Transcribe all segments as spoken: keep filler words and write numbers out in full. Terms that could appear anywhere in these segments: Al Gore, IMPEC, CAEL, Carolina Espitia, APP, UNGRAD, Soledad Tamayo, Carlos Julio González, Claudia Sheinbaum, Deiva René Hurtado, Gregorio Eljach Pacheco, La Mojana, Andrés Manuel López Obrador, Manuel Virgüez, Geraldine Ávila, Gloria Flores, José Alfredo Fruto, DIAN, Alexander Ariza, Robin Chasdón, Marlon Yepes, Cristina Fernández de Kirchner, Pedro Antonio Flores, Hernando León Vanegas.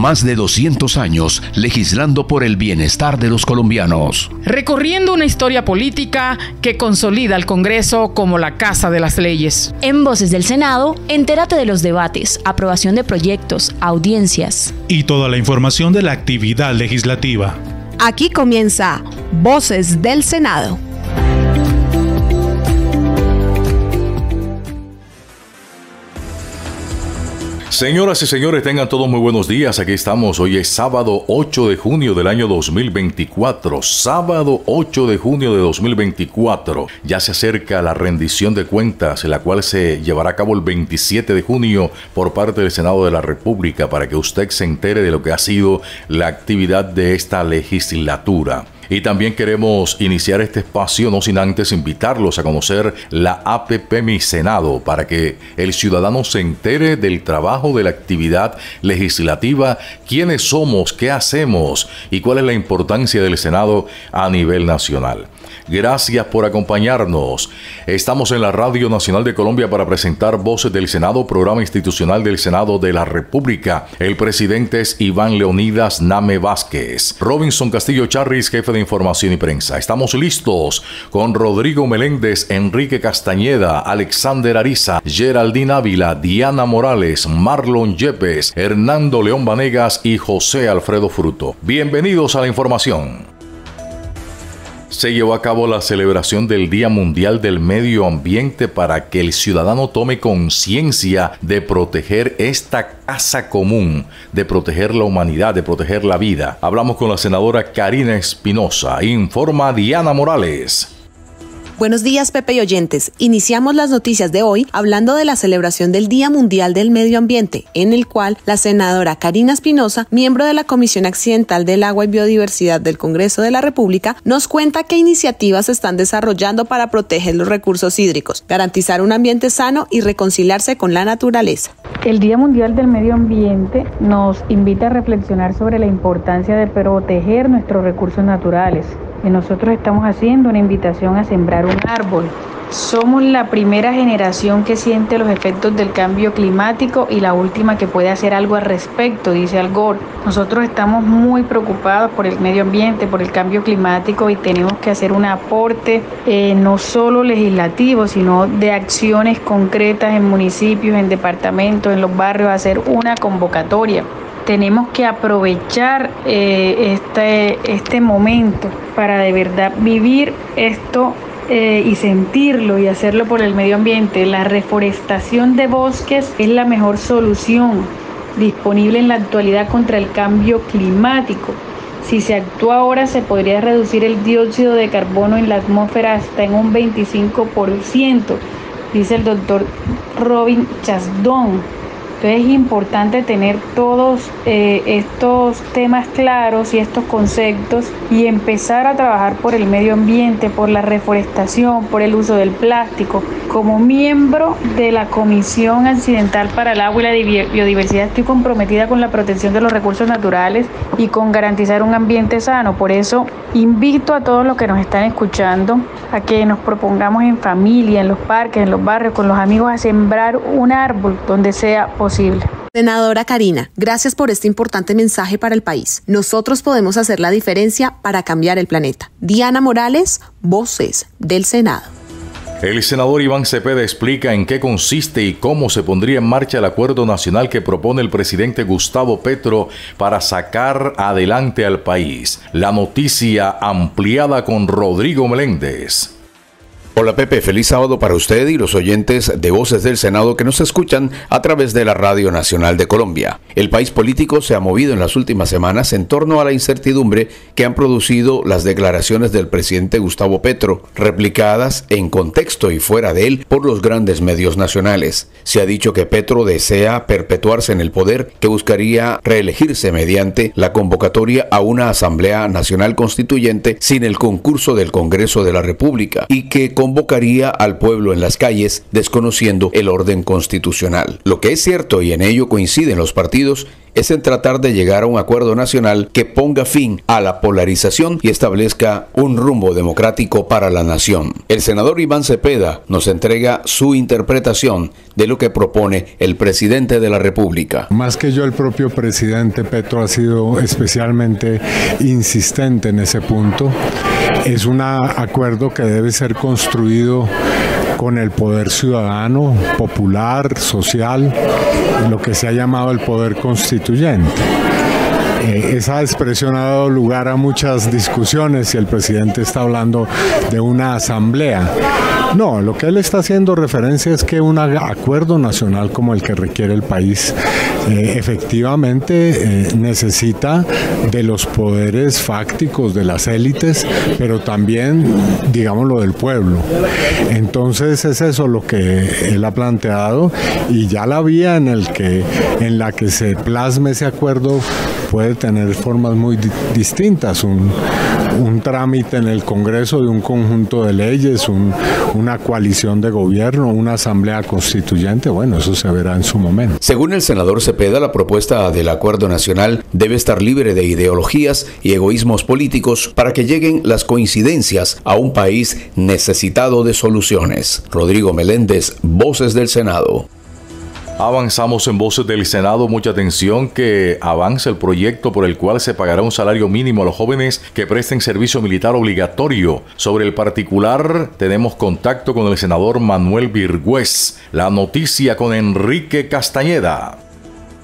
más de doscientos años legislando por el bienestar de los colombianos. Recorriendo una historia política que consolida al Congreso como la Casa de las Leyes. En Voces del Senado, entérate de los debates, aprobación de proyectos, audiencias y toda la información de la actividad legislativa. Aquí comienza Voces del Senado. Señoras y señores, tengan todos muy buenos días. Aquí estamos. Hoy es sábado ocho de junio del año dos mil veinticuatro. Sábado ocho de junio de dos mil veinticuatro. Ya se acerca la rendición de cuentas, la cual se llevará a cabo el veintisiete de junio por parte del Senado de la República, para que usted se entere de lo que ha sido la actividad de esta legislatura. Y también queremos iniciar este espacio no sin antes invitarlos a conocer la A P P Mi Senado, para que el ciudadano se entere del trabajo, de la actividad legislativa, quiénes somos, qué hacemos y cuál es la importancia del Senado a nivel nacional. Gracias por acompañarnos. Estamos en la Radio Nacional de Colombia para presentar Voces del Senado, programa institucional del Senado de la República. El presidente es Iván Leonidas Name Vázquez. Robinson Castillo Charris, jefe de Información y Prensa. Estamos listos con Rodrigo Meléndez, Enrique Castañeda, Alexander Ariza, Geraldine Ávila, Diana Morales, Marlon Yepes, Hernando León Vanegas y José Alfredo Fruto. Bienvenidos a la información. Se llevó a cabo la celebración del Día Mundial del Medio Ambiente para que el ciudadano tome conciencia de proteger esta casa común, de proteger la humanidad, de proteger la vida. Hablamos con la senadora Karina Espinosa. Informa Diana Morales. Buenos días, Pepe y oyentes. Iniciamos las noticias de hoy hablando de la celebración del Día Mundial del Medio Ambiente, en el cual la senadora Karina Espinosa, miembro de la Comisión Accidental del Agua y Biodiversidad del Congreso de la República, nos cuenta qué iniciativas se están desarrollando para proteger los recursos hídricos, garantizar un ambiente sano y reconciliarse con la naturaleza. El Día Mundial del Medio Ambiente nos invita a reflexionar sobre la importancia de proteger nuestros recursos naturales. Y nosotros estamos haciendo una invitación a sembrar un árbol. Somos la primera generación que siente los efectos del cambio climático y la última que puede hacer algo al respecto, dice Al Gore. Nosotros estamos muy preocupados por el medio ambiente, por el cambio climático, y tenemos que hacer un aporte eh, no solo legislativo, sino de acciones concretas en municipios, en departamentos, en los barrios, hacer una convocatoria. Tenemos que aprovechar eh, este, este momento para de verdad vivir esto eh, y sentirlo y hacerlo por el medio ambiente. La reforestación de bosques es la mejor solución disponible en la actualidad contra el cambio climático. Si se actúa ahora, se podría reducir el dióxido de carbono en la atmósfera hasta en un veinticinco por ciento, dice el doctor Robin Chasdón. Entonces es importante tener todos eh, estos temas claros y estos conceptos y empezar a trabajar por el medio ambiente, por la reforestación, por el uso del plástico. Como miembro de la Comisión Accidental para el Agua y la Biodiversidad estoy comprometida con la protección de los recursos naturales y con garantizar un ambiente sano. Por eso invito a todos los que nos están escuchando a que nos propongamos en familia, en los parques, en los barrios, con los amigos, a sembrar un árbol donde sea posible. Posible. Senadora Karina, gracias por este importante mensaje para el país. Nosotros podemos hacer la diferencia para cambiar el planeta. Diana Morales, Voces del Senado. El senador Iván Cepeda explica en qué consiste y cómo se pondría en marcha el acuerdo nacional que propone el presidente Gustavo Petro para sacar adelante al país. La noticia ampliada con Rodrigo Meléndez. Hola Pepe, feliz sábado para usted y los oyentes de Voces del Senado que nos escuchan a través de la Radio Nacional de Colombia. El país político se ha movido en las últimas semanas en torno a la incertidumbre que han producido las declaraciones del presidente Gustavo Petro, replicadas en contexto y fuera de él por los grandes medios nacionales. Se ha dicho que Petro desea perpetuarse en el poder, que buscaría reelegirse mediante la convocatoria a una Asamblea Nacional Constituyente sin el concurso del Congreso de la República y que convocaría al pueblo en las calles, desconociendo el orden constitucional. Lo que es cierto, y en ello coinciden los partidos, es en tratar de llegar a un acuerdo nacional que ponga fin a la polarización y establezca un rumbo democrático para la nación. El senador Iván Cepeda nos entrega su interpretación de lo que propone el presidente de la República. Más que yo, el propio presidente Petro ha sido especialmente insistente en ese punto. Es un acuerdo que debe ser construido con el poder ciudadano, popular, social, lo que se ha llamado el poder constituyente. Eh, esa expresión ha dado lugar a muchas discusiones y el presidente está hablando de una asamblea. No, lo que él está haciendo referencia es que un acuerdo nacional como el que requiere el país eh, efectivamente eh, necesita de los poderes fácticos, de las élites, pero también, digámoslo, del pueblo. Entonces es eso lo que él ha planteado, y ya la vía en, el que, en la que se plasme ese acuerdo puede tener formas muy di distintas, un, un trámite en el Congreso de un conjunto de leyes, un, una coalición de gobierno, una asamblea constituyente. Bueno, eso se verá en su momento. Según el senador Cepeda, la propuesta del acuerdo nacional debe estar libre de ideologías y egoísmos políticos para que lleguen las coincidencias a un país necesitado de soluciones. Rodrigo Meléndez, Voces del Senado. Avanzamos en Voces del Senado. Mucha atención que avanza el proyecto por el cual se pagará un salario mínimo a los jóvenes que presten servicio militar obligatorio. Sobre el particular tenemos contacto con el senador Manuel Virgüez. La noticia con Enrique Castañeda.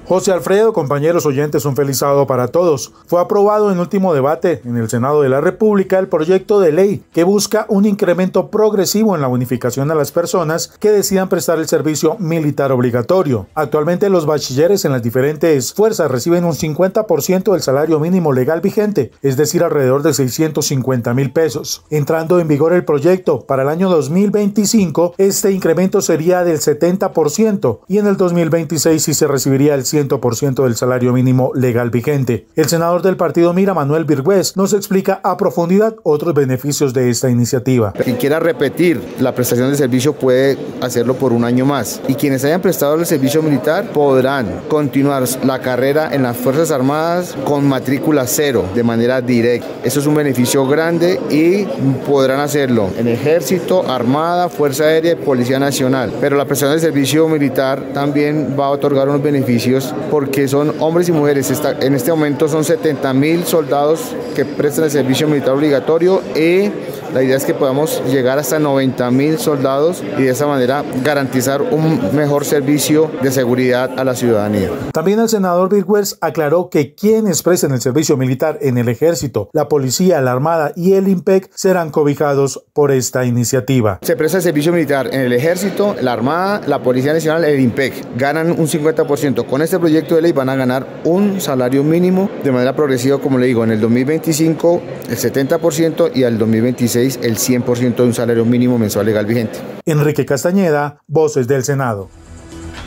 José Alfredo, compañeros oyentes, un feliz sábado para todos. Fue aprobado en último debate en el Senado de la República el proyecto de ley que busca un incremento progresivo en la bonificación a las personas que decidan prestar el servicio militar obligatorio. Actualmente los bachilleres en las diferentes fuerzas reciben un cincuenta por ciento del salario mínimo legal vigente, es decir, alrededor de seiscientos cincuenta mil pesos. Entrando en vigor el proyecto para el año dos mil veinticinco, este incremento sería del setenta por ciento y en el dos mil veintiséis sí se recibiría el cien por ciento del salario mínimo legal vigente. El senador del partido Mira, Manuel Virgüez, nos explica a profundidad otros beneficios de esta iniciativa. Quien quiera repetir la prestación del servicio puede hacerlo por un año más, y quienes hayan prestado el servicio militar podrán continuar la carrera en las Fuerzas Armadas con matrícula cero de manera directa. Eso es un beneficio grande y podrán hacerlo en Ejército, Armada, Fuerza Aérea y Policía Nacional. Pero la prestación del servicio militar también va a otorgar unos beneficios porque son hombres y mujeres. En este momento son setenta mil soldados que prestan el servicio militar obligatorio y la idea es que podamos llegar hasta noventa mil soldados y de esa manera garantizar un mejor servicio de seguridad a la ciudadanía. También el senador Virgüez aclaró que quienes presten el servicio militar en el Ejército, la Policía, la Armada y el IMPEC serán cobijados por esta iniciativa. Se presta el servicio militar en el Ejército, la Armada, la Policía Nacional y el IMPEC. Ganan un cincuenta por ciento. Con este proyecto de ley van a ganar un salario mínimo de manera progresiva, como le digo, en el dos mil veinticinco el setenta por ciento y al dos mil veintiséis el cien por ciento de un salario mínimo mensual legal vigente. Enrique Castañeda, Voces del Senado.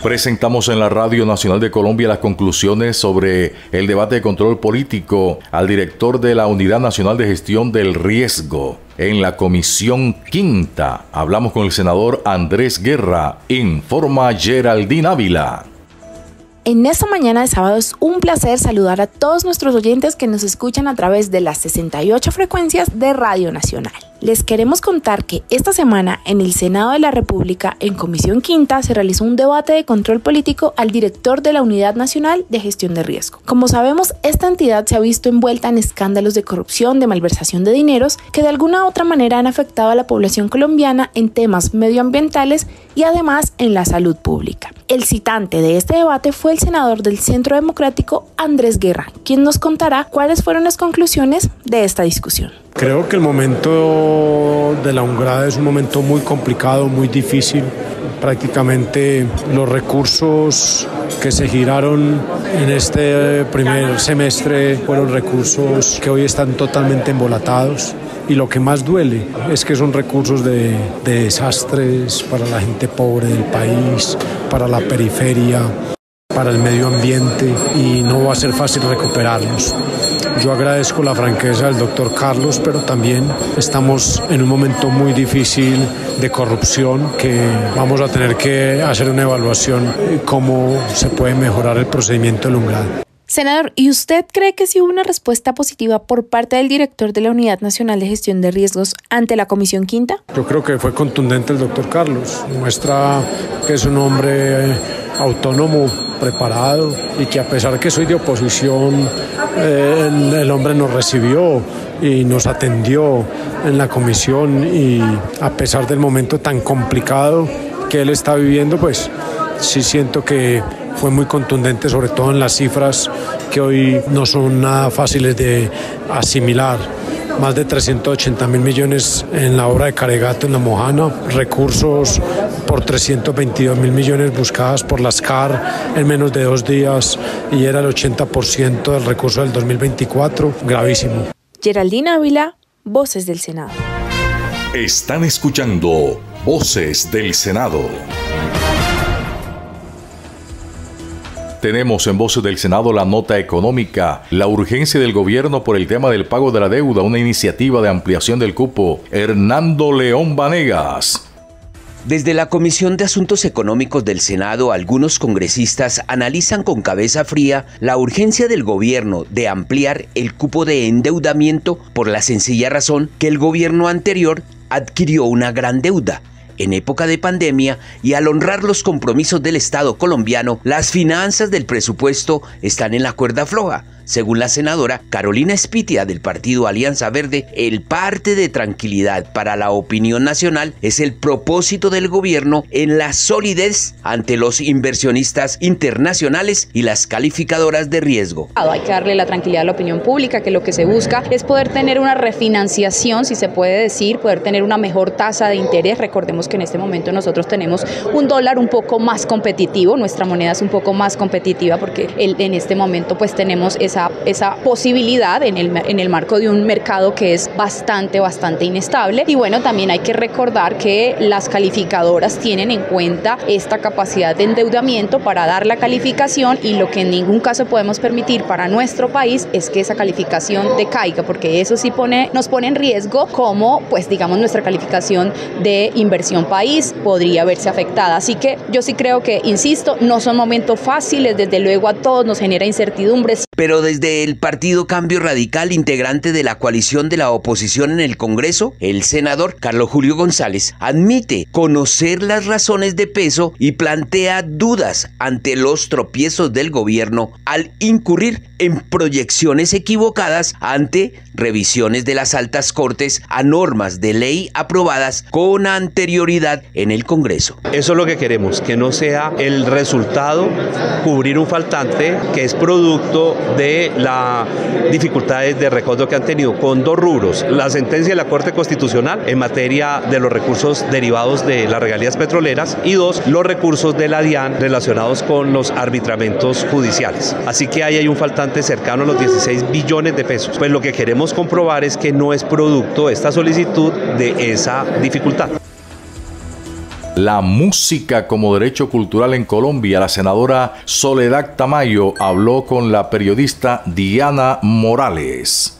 Presentamos en la Radio Nacional de Colombia las conclusiones sobre el debate de control político al director de la Unidad Nacional de Gestión del Riesgo. En la Comisión Quinta hablamos con el senador Andrés Guerra, informa Geraldine Ávila. En esta mañana de sábado es un placer saludar a todos nuestros oyentes que nos escuchan a través de las sesenta y ocho frecuencias de Radio Nacional. Les queremos contar que esta semana en el Senado de la República, en Comisión Quinta, se realizó un debate de control político al director de la Unidad Nacional de Gestión de Riesgo. Como sabemos, esta entidad se ha visto envuelta en escándalos de corrupción, de malversación de dineros, que de alguna u otra manera han afectado a la población colombiana en temas medioambientales y además en la salud pública. El citante de este debate fue el senador del Centro Democrático, Andrés Guerra, quien nos contará cuáles fueron las conclusiones de esta discusión. Creo que el momento de la UNGRAD es un momento muy complicado, muy difícil. Prácticamente los recursos que se giraron en este primer semestre fueron recursos que hoy están totalmente embolatados, y lo que más duele es que son recursos de, de desastres para la gente pobre del país, para la periferia, para el medio ambiente, y no va a ser fácil recuperarlos. Yo agradezco la franqueza del doctor Carlos, pero también estamos en un momento muy difícil de corrupción que vamos a tener que hacer una evaluación de cómo se puede mejorar el procedimiento del umbrado. Senador, ¿y usted cree que sí hubo una respuesta positiva por parte del director de la Unidad Nacional de Gestión de Riesgos ante la Comisión Quinta? Yo creo que fue contundente el doctor Carlos. Muestra que es un hombre autónomo, preparado, y que a pesar que soy de oposición, eh, el, el hombre nos recibió y nos atendió en la comisión, y a pesar del momento tan complicado que él está viviendo, pues sí siento que fue muy contundente, sobre todo en las cifras que hoy no son nada fáciles de asimilar. Más de trescientos ochenta mil millones en la obra de Caregato en La Mojana, recursos por trescientos veintidós mil millones buscadas por las C A R en menos de dos días, y era el ochenta por ciento del recurso del dos mil veinticuatro, gravísimo. Geraldine Ávila, Voces del Senado. Están escuchando Voces del Senado. Tenemos en Voces del Senado la nota económica, la urgencia del gobierno por el tema del pago de la deuda, una iniciativa de ampliación del cupo. Hernando León Vanegas. Desde la Comisión de Asuntos Económicos del Senado, algunos congresistas analizan con cabeza fría la urgencia del gobierno de ampliar el cupo de endeudamiento por la sencilla razón que el gobierno anterior adquirió una gran deuda. En época de pandemia y al honrar los compromisos del Estado colombiano, las finanzas del presupuesto están en la cuerda floja. Según la senadora Carolina Espitia del partido Alianza Verde, el parte de tranquilidad para la opinión nacional es el propósito del gobierno en la solidez ante los inversionistas internacionales y las calificadoras de riesgo. Hay que darle la tranquilidad a la opinión pública, que lo que se busca es poder tener una refinanciación, si se puede decir, poder tener una mejor tasa de interés. Recordemos que en este momento nosotros tenemos un dólar un poco más competitivo, nuestra moneda es un poco más competitiva porque en este momento pues tenemos esa esa posibilidad en el, en el marco de un mercado que es bastante, bastante inestable. Y bueno, también hay que recordar que las calificadoras tienen en cuenta esta capacidad de endeudamiento para dar la calificación, y lo que en ningún caso podemos permitir para nuestro país es que esa calificación decaiga, porque eso sí pone, nos pone en riesgo, como pues digamos nuestra calificación de inversión país podría verse afectada. Así que yo sí creo que, insisto, no son momentos fáciles, desde luego a todos nos genera incertidumbres. Pero desde el partido Cambio Radical, integrante de la coalición de la oposición en el Congreso, el senador Carlos Julio González admite conocer las razones de peso y plantea dudas ante los tropiezos del gobierno al incurrir en proyecciones equivocadas ante revisiones de las altas cortes a normas de ley aprobadas con anterioridad en el Congreso. Eso es lo que queremos, que no sea el resultado cubrir un faltante que es producto de de las dificultades de recodo que han tenido con dos rubros: la sentencia de la Corte Constitucional en materia de los recursos derivados de las regalías petroleras, y dos, los recursos de la DIAN relacionados con los arbitramentos judiciales. Así que ahí hay un faltante cercano a los dieciséis billones de pesos. Pues lo que queremos comprobar es que no es producto esta solicitud de esa dificultad. La música como derecho cultural en Colombia. La senadora Soledad Tamayo habló con la periodista Diana Morales.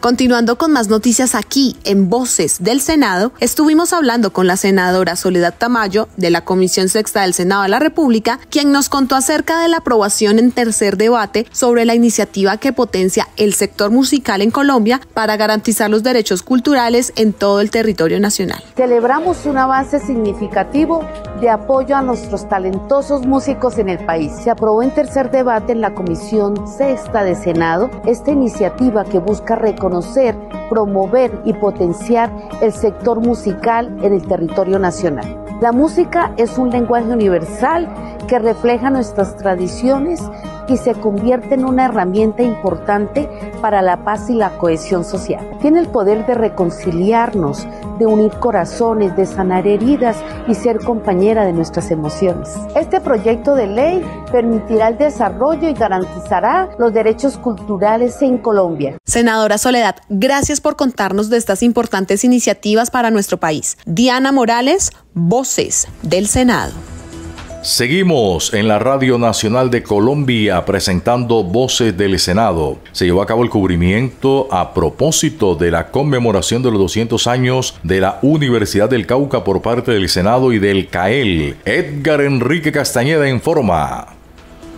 Continuando con más noticias aquí en Voces del Senado, estuvimos hablando con la senadora Soledad Tamayo de la Comisión Sexta del Senado de la República, quien nos contó acerca de la aprobación en tercer debate sobre la iniciativa que potencia el sector musical en Colombia para garantizar los derechos culturales en todo el territorio nacional. Celebramos un avance significativo de apoyo a nuestros talentosos músicos en el país. Se aprobó en tercer debate en la Comisión Sexta del Senado esta iniciativa que busca reconocer conocer, promover y potenciar el sector musical en el territorio nacional. La música es un lenguaje universal que refleja nuestras tradiciones y se convierte en una herramienta importante para la paz y la cohesión social. Tiene el poder de reconciliarnos, de unir corazones, de sanar heridas y ser compañera de nuestras emociones. Este proyecto de ley permitirá el desarrollo y garantizará los derechos culturales en Colombia. Senadora Soledad, gracias por contarnos de estas importantes iniciativas para nuestro país. Diana Morales, Voces del Senado. Seguimos en la Radio Nacional de Colombia presentando Voces del Senado. Se llevó a cabo el cubrimiento a propósito de la conmemoración de los doscientos años de la Universidad del Cauca por parte del Senado y del C A E L. Edgar Enrique Castañeda informa.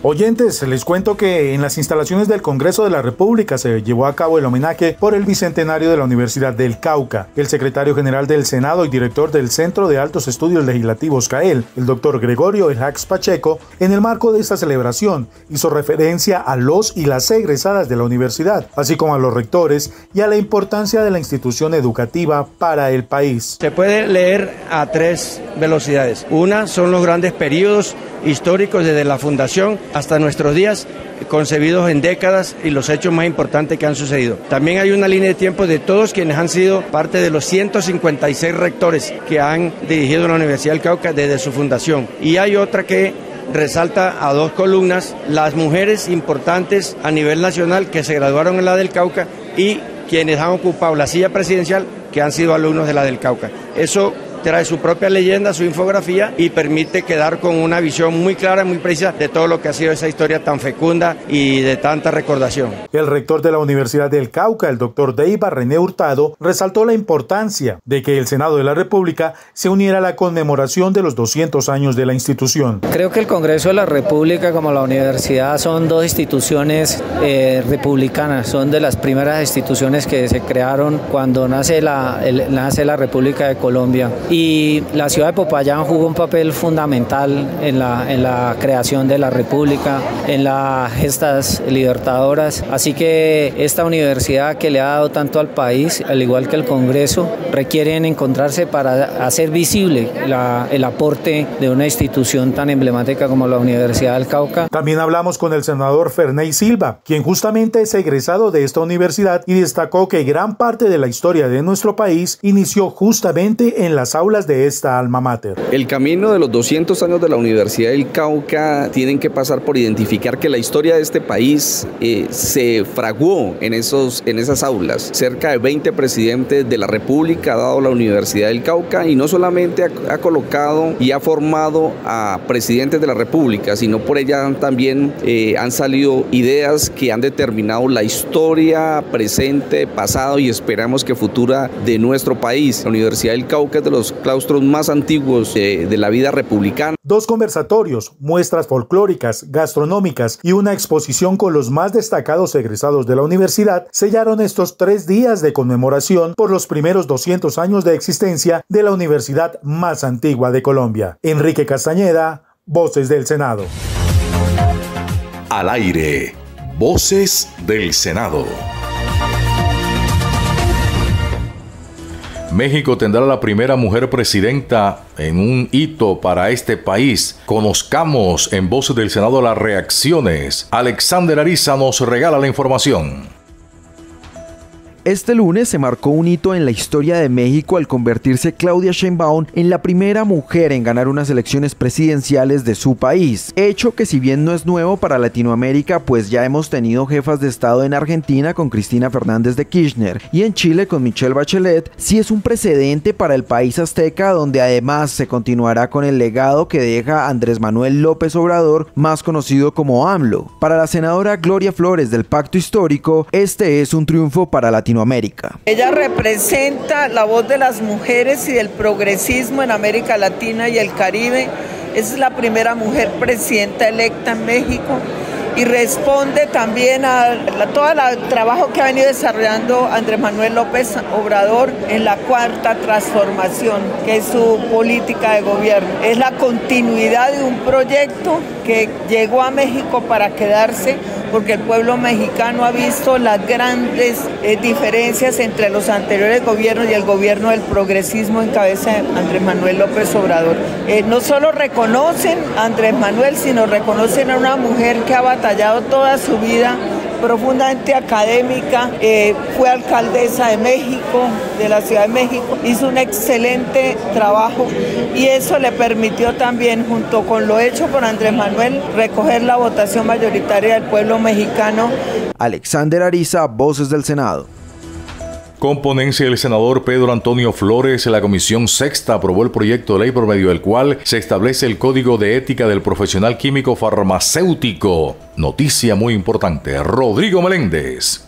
Oyentes, les cuento que en las instalaciones del Congreso de la República se llevó a cabo el homenaje por el Bicentenario de la Universidad del Cauca. El secretario general del Senado y director del Centro de Altos Estudios Legislativos C A E L, el doctor Gregorio Eljach Pacheco, en el marco de esta celebración hizo referencia a los y las egresadas de la universidad, así como a los rectores y a la importancia de la institución educativa para el país. Se puede leer a tres velocidades. Una son los grandes periodos históricos desde la fundación hasta nuestros días, concebidos en décadas y los hechos más importantes que han sucedido. También hay una línea de tiempo de todos quienes han sido parte de los ciento cincuenta y seis rectores que han dirigido la Universidad del Cauca desde su fundación. Y hay otra que resalta a dos columnas, las mujeres importantes a nivel nacional que se graduaron en la del Cauca y quienes han ocupado la silla presidencial que han sido alumnos de la del Cauca. Eso trae su propia leyenda, su infografía y permite quedar con una visión muy clara, muy precisa de todo lo que ha sido esa historia tan fecunda y de tanta recordación. El rector de la Universidad del Cauca, el doctor Deiva René Hurtado, resaltó la importancia de que el Senado de la República se uniera a la conmemoración de los doscientos años de la institución. Creo que el Congreso de la República como la universidad son dos instituciones eh, republicanas, son de las primeras instituciones que se crearon cuando nace la, el, nace la República de Colombia. Y la ciudad de Popayán jugó un papel fundamental en la, en la creación de la República, en las gestas libertadoras. Así que esta universidad que le ha dado tanto al país, al igual que el Congreso, requieren encontrarse para hacer visible la, el aporte de una institución tan emblemática como la Universidad del Cauca. También hablamos con el senador Ferney Silva, quien justamente es egresado de esta universidad y destacó que gran parte de la historia de nuestro país inició justamente en las aulas de esta alma mater. El camino de los doscientos años de la Universidad del Cauca tienen que pasar por identificar que la historia de este país eh, se fraguó en, esos, en esas aulas. Cerca de veinte presidentes de la República ha dado la Universidad del Cauca y no solamente ha, ha colocado y ha formado a presidentes de la República, sino por ella también eh, han salido ideas que han determinado la historia presente, pasado y esperamos que futura de nuestro país. La Universidad del Cauca es de los claustros más antiguos de, de la vida republicana. Dos conversatorios, muestras folclóricas, gastronómicas y una exposición con los más destacados egresados de la universidad sellaron estos tres días de conmemoración por los primeros doscientos años de existencia de la universidad más antigua de Colombia. Enrique Castañeda, Voces del Senado. Al aire, Voces del Senado. México tendrá la primera mujer presidenta en un hito para este país. Conozcamos en Voces del Senado las reacciones. Alexander Ariza nos regala la información. Este lunes se marcó un hito en la historia de México al convertirse Claudia Sheinbaum en la primera mujer en ganar unas elecciones presidenciales de su país, hecho que si bien no es nuevo para Latinoamérica, pues ya hemos tenido jefas de estado en Argentina con Cristina Fernández de Kirchner y en Chile con Michelle Bachelet, sí es un precedente para el país azteca, donde además se continuará con el legado que deja Andrés Manuel López Obrador, más conocido como AMLO. Para la senadora Gloria Flores del Pacto Histórico, este es un triunfo para Latinoamérica. Ella representa la voz de las mujeres y del progresismo en América Latina y el Caribe. Es la primera mujer presidenta electa en México y responde también a todo el trabajo que ha venido desarrollando Andrés Manuel López Obrador en la cuarta transformación, que es su política de gobierno. Es la continuidad de un proyecto que llegó a México para quedarse, porque el pueblo mexicano ha visto las grandes eh, diferencias entre los anteriores gobiernos y el gobierno del progresismo en cabeza de Andrés Manuel López Obrador. Eh, no solo reconocen a Andrés Manuel, sino reconocen a una mujer que ha batallado toda su vida, profundamente académica, eh, fue alcaldesa de México, de la Ciudad de México, hizo un excelente trabajo y eso le permitió también, junto con lo hecho por Andrés Manuel, recoger la votación mayoritaria del pueblo mexicano. Alexander Ariza, Voces del Senado. Con ponencia del senador Pedro Antonio Flores, la Comisión Sexta aprobó el proyecto de ley por medio del cual se establece el Código de Ética del Profesional Químico Farmacéutico. Noticia muy importante. Rodrigo Meléndez.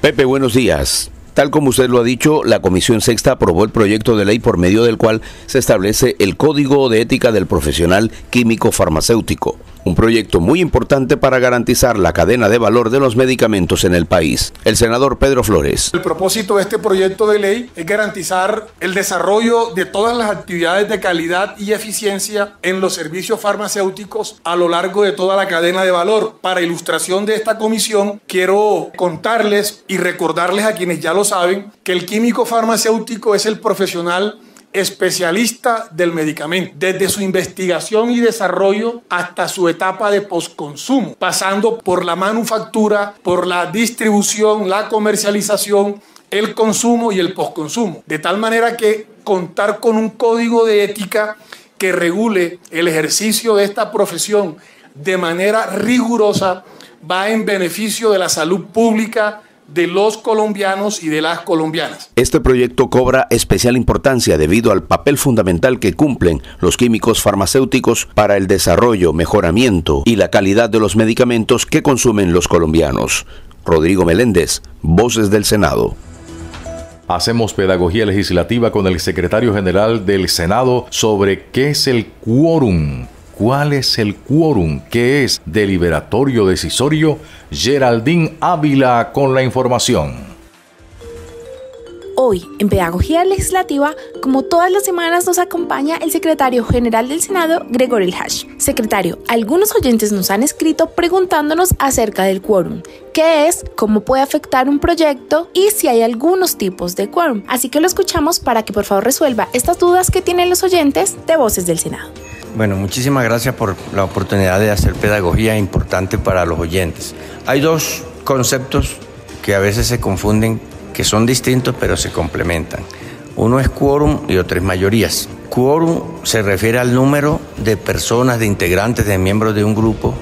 Pepe, buenos días. Tal como usted lo ha dicho, la Comisión Sexta aprobó el proyecto de ley por medio del cual se establece el Código de Ética del Profesional Químico Farmacéutico, un proyecto muy importante para garantizar la cadena de valor de los medicamentos en el país. El senador Pedro Flores. El propósito de este proyecto de ley es garantizar el desarrollo de todas las actividades de calidad y eficiencia en los servicios farmacéuticos a lo largo de toda la cadena de valor. Para ilustración de esta comisión, quiero contarles y recordarles a quienes ya lo saben que el químico farmacéutico es el profesional especialista del medicamento, desde su investigación y desarrollo hasta su etapa de posconsumo, pasando por la manufactura, por la distribución, la comercialización, el consumo y el posconsumo. De tal manera que contar con un código de ética que regule el ejercicio de esta profesión de manera rigurosa va en beneficio de la salud pública de los colombianos y de las colombianas. Este proyecto cobra especial importancia debido al papel fundamental que cumplen los químicos farmacéuticos para el desarrollo, mejoramiento y la calidad de los medicamentos que consumen los colombianos. Rodrigo Meléndez, Voces del Senado. Hacemos pedagogía legislativa con el secretario general del Senado sobre qué es el quórum. ¿Cuál es el quórum? ¿Qué es deliberatorio decisorio? Geraldine Ávila con la información. Hoy, en Pedagogía Legislativa, como todas las semanas, nos acompaña el secretario general del Senado, Gregorio Eljach. Secretario, algunos oyentes nos han escrito preguntándonos acerca del quórum, qué es, cómo puede afectar un proyecto y si hay algunos tipos de quórum. Así que lo escuchamos para que por favor resuelva estas dudas que tienen los oyentes de Voces del Senado. Bueno, muchísimas gracias por la oportunidad de hacer pedagogía importante para los oyentes. Hay dos conceptos que a veces se confunden, que son distintos pero se complementan. Uno es quórum y otro es mayorías. Quórum se refiere al número de personas, de integrantes, de miembros de un grupo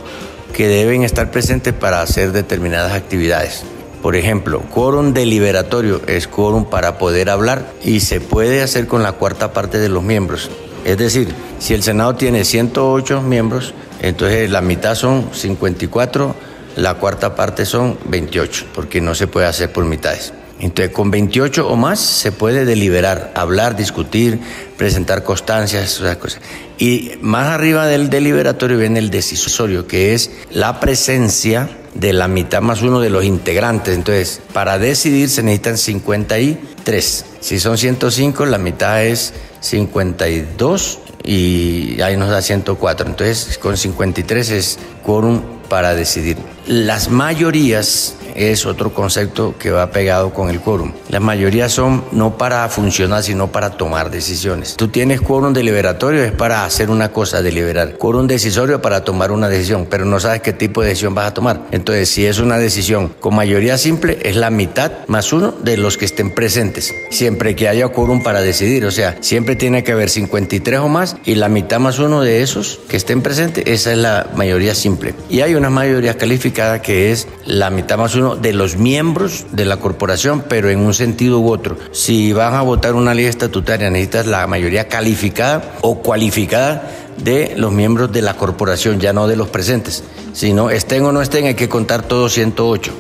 que deben estar presentes para hacer determinadas actividades. Por ejemplo, quórum deliberatorio es quórum para poder hablar y se puede hacer con la cuarta parte de los miembros. Es decir, si el Senado tiene ciento ocho miembros, entonces la mitad son cincuenta y cuatro, la cuarta parte son veintiocho, porque no se puede hacer por mitades. Entonces, con veintiocho o más se puede deliberar, hablar, discutir, presentar constancias, esas cosas. Y más arriba del deliberatorio viene el decisorio, que es la presencia de la mitad más uno de los integrantes. Entonces, para decidir se necesitan cincuenta y tres. Si son ciento cinco, la mitad es cincuenta y dos y ahí nos da ciento cuatro. Entonces, con cincuenta y tres es quórum para decidir. Las mayorías es otro concepto que va pegado con el quórum. Las mayorías son no para funcionar, sino para tomar decisiones. Tú tienes quórum deliberatorio, es para hacer una cosa, deliberar. Quórum decisorio, para tomar una decisión, pero no sabes qué tipo de decisión vas a tomar. Entonces, si es una decisión con mayoría simple, es la mitad más uno de los que estén presentes. Siempre que haya quórum para decidir, o sea, siempre tiene que haber cincuenta y tres o más y la mitad más uno de esos que estén presentes, esa es la mayoría simple. Y hay una mayoría calificada que es la mitad más uno de los miembros de la corporación, pero en un sentido u otro. Si vas a votar una ley estatutaria, necesitas la mayoría calificada o cualificada de los miembros de la corporación, ya no de los presentes. Si no estén o no estén, hay que contar todos ciento ocho.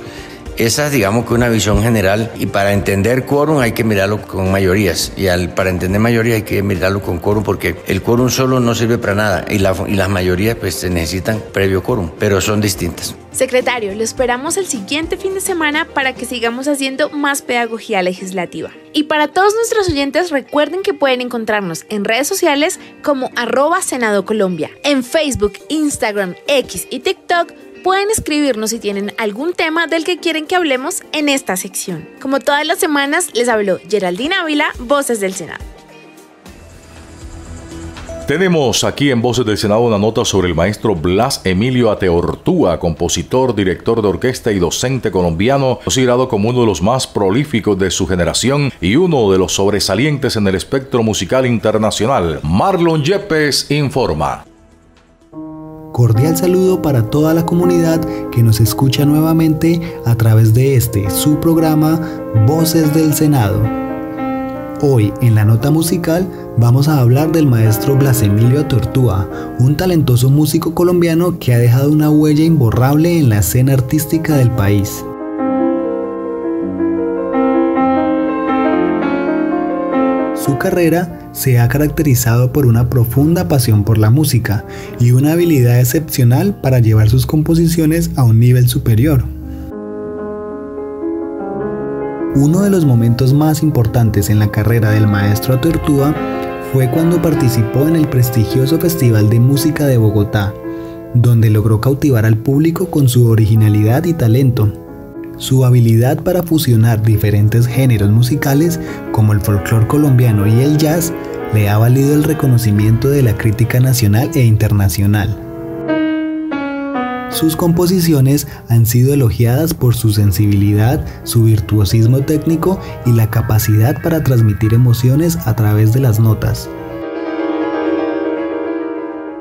Esa es, digamos, que una visión general, y para entender quórum hay que mirarlo con mayorías, y al, para entender mayorías hay que mirarlo con quórum, porque el quórum solo no sirve para nada y, la, y las mayorías pues se necesitan previo quórum, pero son distintas. Secretario, lo esperamos el siguiente fin de semana para que sigamos haciendo más pedagogía legislativa. Y para todos nuestros oyentes, recuerden que pueden encontrarnos en redes sociales como arroba Senado Colombia, en Facebook, Instagram, X y TikTok. Pueden escribirnos si tienen algún tema del que quieren que hablemos en esta sección. Como todas las semanas, les habló Geraldine Ávila, Voces del Senado. Tenemos aquí en Voces del Senado una nota sobre el maestro Blas Emilio Atehortúa, compositor, director de orquesta y docente colombiano, considerado como uno de los más prolíficos de su generación y uno de los sobresalientes en el espectro musical internacional. Marlon Yepes informa. cordial saludo para toda la comunidad que nos escucha nuevamente a través de este, su programa Voces del Senado. Hoy en la nota musical vamos a hablar del maestro Blas Emilio Atehortúa, un talentoso músico colombiano que ha dejado una huella imborrable en la escena artística del país. Su carrera se ha caracterizado por una profunda pasión por la música y una habilidad excepcional para llevar sus composiciones a un nivel superior. Uno de los momentos más importantes en la carrera del maestro Atehortúa fue cuando participó en el prestigioso Festival de Música de Bogotá, donde logró cautivar al público con su originalidad y talento. Su habilidad para fusionar diferentes géneros musicales como el folclore colombiano y el jazz le ha valido el reconocimiento de la crítica nacional e internacional. Sus composiciones han sido elogiadas por su sensibilidad, su virtuosismo técnico y la capacidad para transmitir emociones a través de las notas.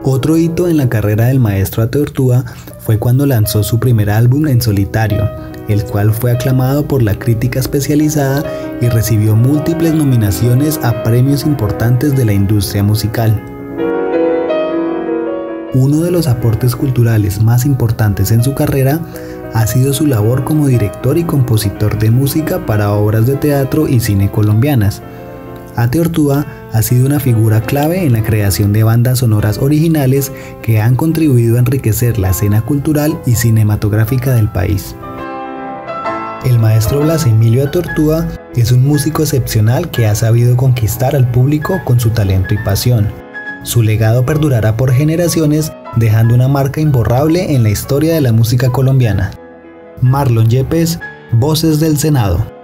Otro hito en la carrera del maestro Atehortúa fue cuando lanzó su primer álbum en solitario, el cual fue aclamado por la crítica especializada y recibió múltiples nominaciones a premios importantes de la industria musical. Uno de los aportes culturales más importantes en su carrera ha sido su labor como director y compositor de música para obras de teatro y cine colombianas. Atehortúa ha sido una figura clave en la creación de bandas sonoras originales que han contribuido a enriquecer la escena cultural y cinematográfica del país. El maestro Blas Emilio Atehortúa es un músico excepcional que ha sabido conquistar al público con su talento y pasión. Su legado perdurará por generaciones, dejando una marca imborrable en la historia de la música colombiana. Marlon Yepes, Voces del Senado.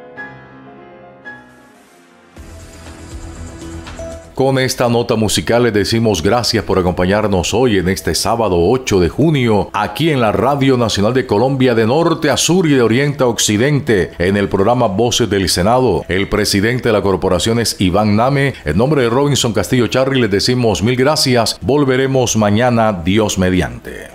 Con esta nota musical les decimos gracias por acompañarnos hoy en este sábado ocho de junio, aquí en la Radio Nacional de Colombia, de norte a sur y de oriente a occidente, en el programa Voces del Senado. El presidente de la corporación es Iván Name. En nombre de Robinson Castillo Charris les decimos mil gracias. Volveremos mañana, Dios mediante.